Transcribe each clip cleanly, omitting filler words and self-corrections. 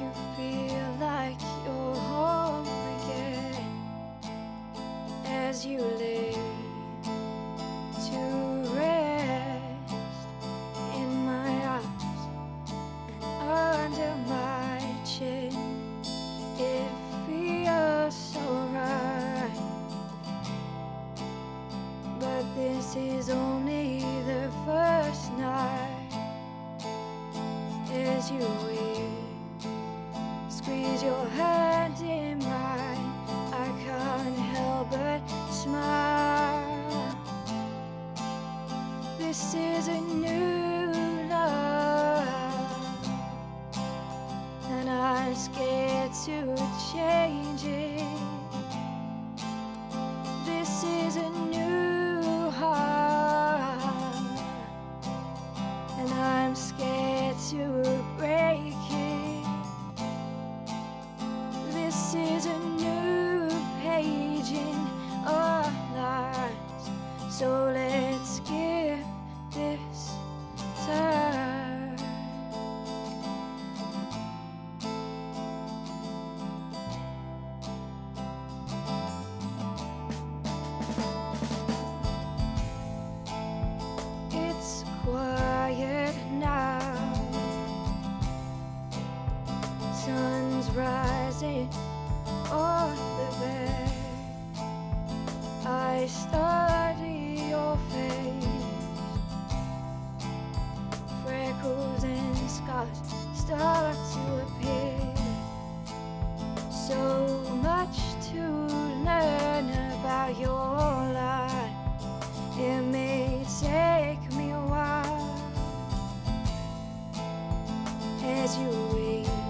you feel like you're home again as you lay to rest in my arms and under my chin. It feels so right, but this is only the first night. As you wait, squeeze your hand in mine, I can't help but smile. This is a new love, and I'm scared to change it. This is a new heart, and I'm scared to break it. This is a new page in our lives, so let's give this time. It's quiet now, sun's rising on the bed. I study your face, freckles and scars start to appear. So much to learn about your life, it may take me a while. As you wait,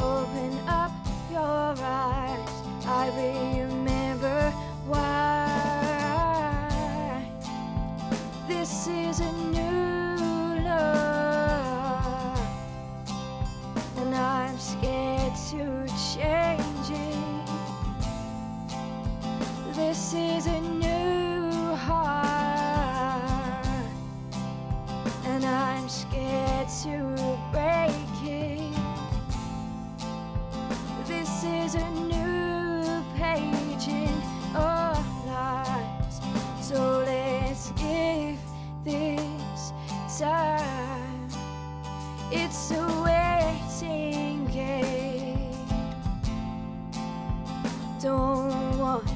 open up your eyes, I remember why. This is a new love, and I'm scared to change it. This is a new heart, and I'm scared to break it. This is a new page in our lives, so let's give this time. It's a waiting game, don't want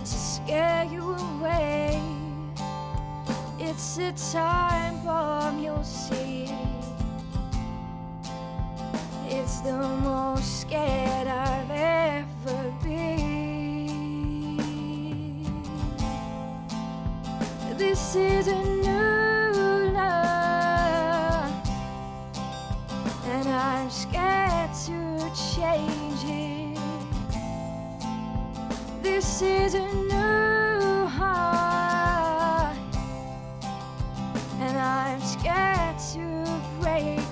to scare you away. It's a time bomb, you'll see. It's the most scared I've ever been. This is a new love, and I'm scared to change it. This is a new heart, and I'm scared to break it.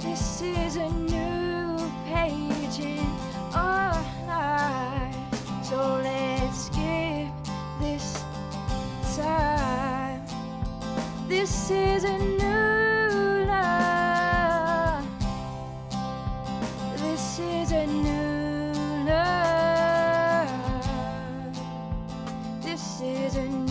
This is a new page in our lives, so let's give this time. This is a new love. This is a new love. This is a new